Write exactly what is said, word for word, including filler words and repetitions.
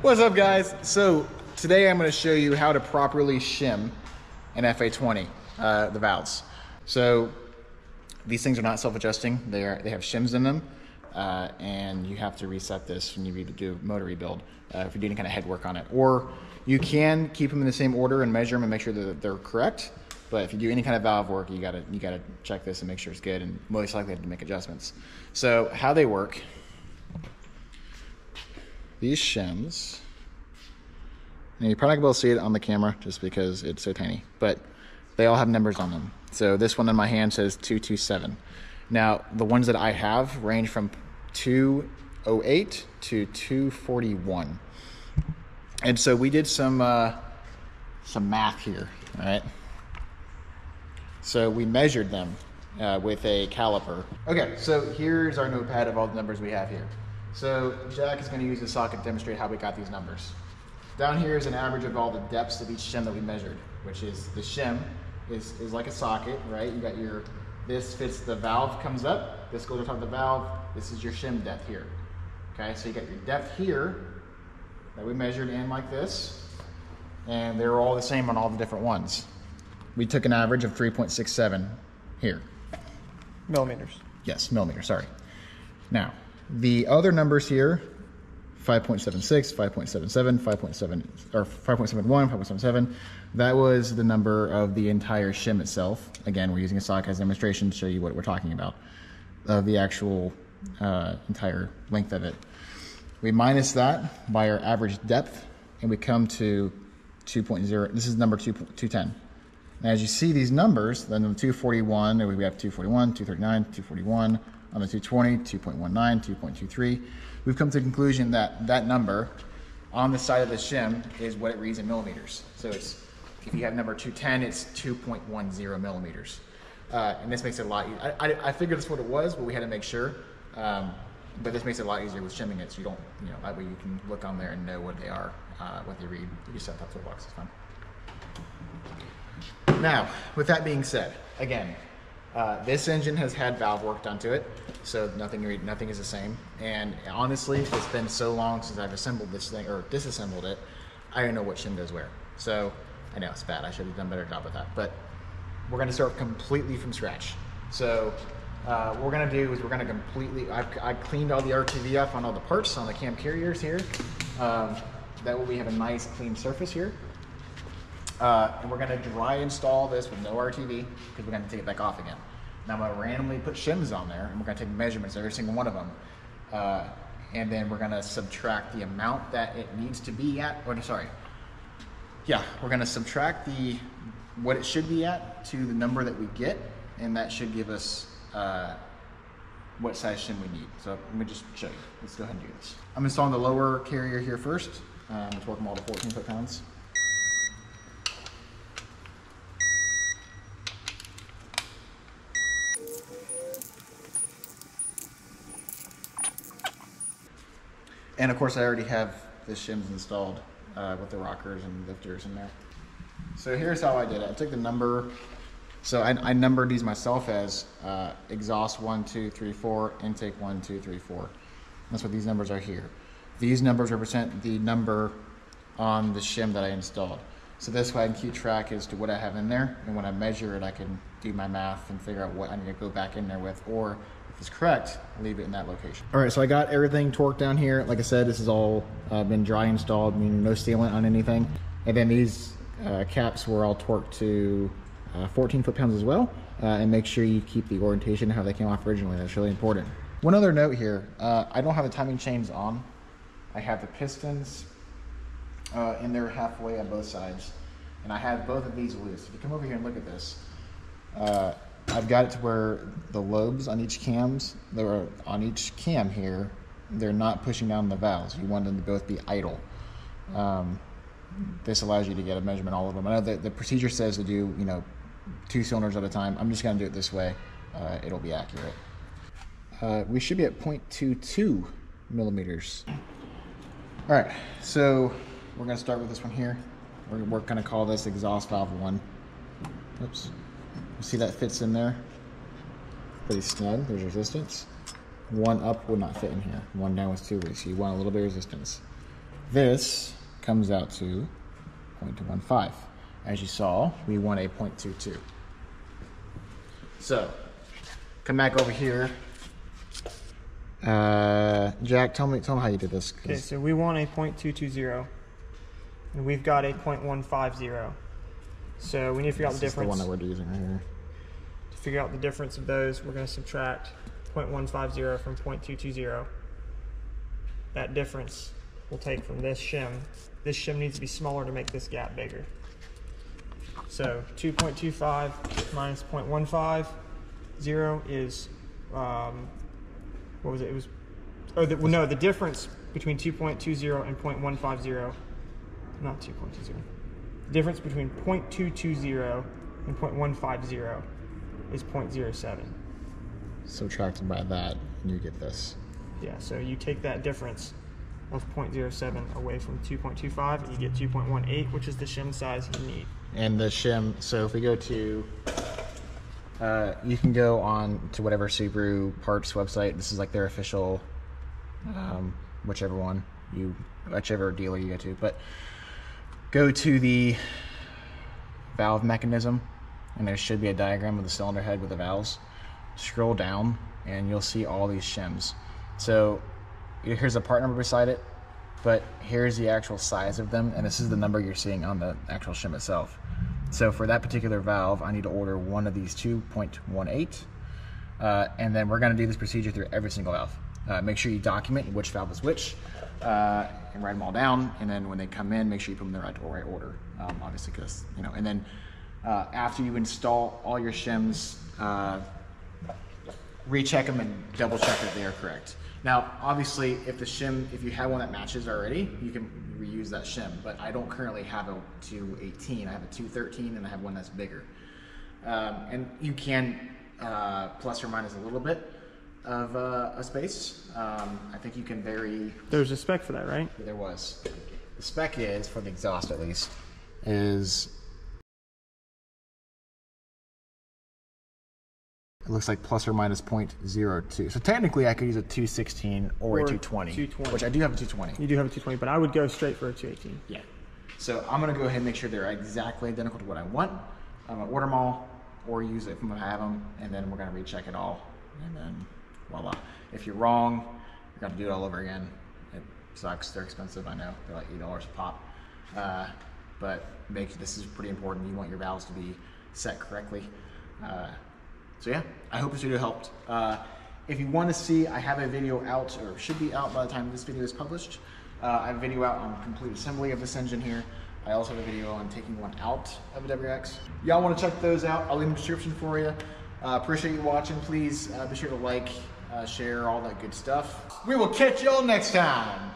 What's up, guys? So today I'm going to show you how to properly shim an F A twenty, uh, the valves. So these things are not self-adjusting. They are they have shims in them, uh, and you have to reset this when you do a motor rebuild uh, if you're doing kind of head work on it. Or you can keep them in the same order and measure them and make sure that they're correct. But if you do any kind of valve work, you gotta you gotta check this and make sure it's good, and most likely have to make adjustments. So how they work. These shims, and you're probably not gonna be able to see it on the camera just because it's so tiny, but they all have numbers on them. So this one in my hand says two two seven. Now, the ones that I have range from two oh eight to two forty-one. And so we did some, uh, some math here, all right? So we measured them uh, with a caliper. Okay, so here's our notepad of all the numbers we have here. So Jack is going to use the socket to demonstrate how we got these numbers. Down here is an average of all the depths of each shim that we measured, which is the shim is, is like a socket, right? You got your, this fits the valve, comes up, this goes on top of the valve, this is your shim depth here. Okay, so you got your depth here that we measured in like this, and they're all the same on all the different ones. We took an average of three point six seven here. Millimeters. Yes, millimeters, sorry. Now, the other numbers here, five point seven six, five point seven seven, five point seven, or five point seven one, five point seven seven, that was the number of the entire shim itself. Again, we're using a socket as a demonstration to show you what we're talking about, of the actual uh, entire length of it. We minus that by our average depth, and we come to two point zero. This is number two, two ten. Now, as you see these numbers, then the two forty-one, we have two forty-one, two thirty-nine, two forty-one, on the two twenty, two point one nine, two point two three. We've come to the conclusion that that number on the side of the shim is what it reads in millimeters. So it's, if you have number two ten, it's two point one zero millimeters. Uh, and this makes it a lot easier. I, I, I figured that's what it was, but we had to make sure. Um, but this makes it a lot easier with shimming it, so you don't, you know, that way you can look on there and know what they are, uh, what they read. You just set that toolbox, it's fine. Now, with that being said, again, Uh, this engine has had valve work done to it, so nothing nothing is the same. And honestly, it's been so long since I've assembled this thing, or disassembled it, I don't know what shim goes where. So, I know, it's bad. I should have done a better job with that. But we're going to start completely from scratch. So, uh, what we're going to do is we're going to completely... I've, I cleaned all the R T V off on all the parts, on the cam carriers here. Um, that way we have a nice, clean surface here. Uh, and we're going to dry install this with no R T V because we're going to take it back off again. Now I'm going to randomly put shims on there, and we're going to take measurements of every single one of them, uh, and then we're going to subtract the amount that it needs to be at. Or sorry, yeah, we're going to subtract the what it should be at to the number that we get, and that should give us uh, what size shim we need. So let me just show you. Let's go ahead and do this. I'm installing the lower carrier here first. Um, I'm going to torque them all to fourteen foot-pounds. And of course, I already have the shims installed uh, with the rockers and lifters in there. So here's how I did it. I took the number, so I, I numbered these myself as uh, exhaust one, two, three, four, intake one, two, three, four. That's what these numbers are here. These numbers represent the number on the shim that I installed. So this way I can keep track as to what I have in there. And when I measure it, I can do my math and figure out what I need to go back in there with, or is correct, leave it in that location. All right, so I got everything torqued down here. Like I said, this has all uh, been dry installed, meaning no sealant on anything. And then these uh, caps were all torqued to uh, fourteen foot-pounds as well. Uh, and make sure you keep the orientation how they came off originally. That's really important. One other note here, uh, I don't have the timing chains on. I have the pistons uh, in there halfway on both sides. And I have both of these loose. If you come over here and look at this, uh, I've got it to where the lobes on each cams, they're on each cam here, they're not pushing down the valves. You want them to both be idle. Um, this allows you to get a measurement all of them. I know that the procedure says to do, you know, two cylinders at a time. I'm just going to do it this way. Uh, it'll be accurate. Uh, we should be at zero point two two millimeters. All right, so we're going to start with this one here. We're, we're going to call this exhaust valve one. Oops. See that fits in there pretty snug. There's resistance. One up would not fit in here. One down was too loose. You want a little bit of resistance. This comes out to zero point two one five. As you saw, we want a zero point two two. So, come back over here. Uh, Jack, tell me, tell me how you did this. Okay, so we want a zero point two two zero, and we've got a zero point one five zero. So we need to figure out the difference. This is the one that we're using right here. To figure out the difference of those, we're going to subtract zero point one five zero from zero point two two zero. That difference we'll take from this shim. This shim needs to be smaller to make this gap bigger. So two point two five minus zero point one five zero is, um, what was it? It was, oh, the, well, no, the difference between two point two zero and zero point one five zero, not two point two zero. The difference between zero point two two zero and zero point one five zero is zero point zero seven. Subtracted by that, and you get this. Yeah, so you take that difference of zero point zero seven away from two point two five, and you get two point one eight, which is the shim size you need. And the shim, so if we go to, uh, you can go on to whatever Subaru parts website. This is like their official, um, whichever one you, whichever dealer you go to. But go to the valve mechanism, and there should be a diagram of the cylinder head with the valves. Scroll down, and you'll see all these shims. So here's the part number beside it, but here's the actual size of them, and this is the number you're seeing on the actual shim itself. So for that particular valve, I need to order one of these two point one eight, uh, and then we're going to do this procedure through every single valve. Uh, make sure you document which valve is which, uh, and write them all down, and then when they come in, make sure you put them in the right, right order, um, obviously, because, you know, and then uh, after you install all your shims, uh, recheck them and double check that they are correct. Now, obviously, if the shim, if you have one that matches already, you can reuse that shim, but I don't currently have a two eighteen, I have a two thirteen, and I have one that's bigger. Um, and you can, uh, plus or minus a little bit of uh, a space. Um, I think you can vary. There's a spec for that, right? There was. The spec is, for the exhaust at least, is, it looks like plus or minus zero point zero two. So technically I could use a two sixteen or, or a two twenty, two twenty, which I do have a two twenty. You do have a two twenty, but I would go straight for a two eighteen. Yeah. So I'm going to go ahead and make sure they're exactly identical to what I want. I'm going to order them all or use it if I'm going to have them, and then we're going to recheck it all, and then voila. If you're wrong, you're going to do it all over again. It sucks. They're expensive, I know. They're like eight dollars a pop. Uh, but make, this is pretty important. You want your valves to be set correctly. Uh, So yeah, I hope this video helped. Uh, if you want to see, I have a video out, or should be out by the time this video is published. Uh, I have a video out on complete assembly of this engine here. I also have a video on taking one out of a W R X. Y'all want to check those out? I'll leave in the description for you. Uh, appreciate you watching. Please uh, be sure to like, uh, share, all that good stuff. We will catch y'all next time.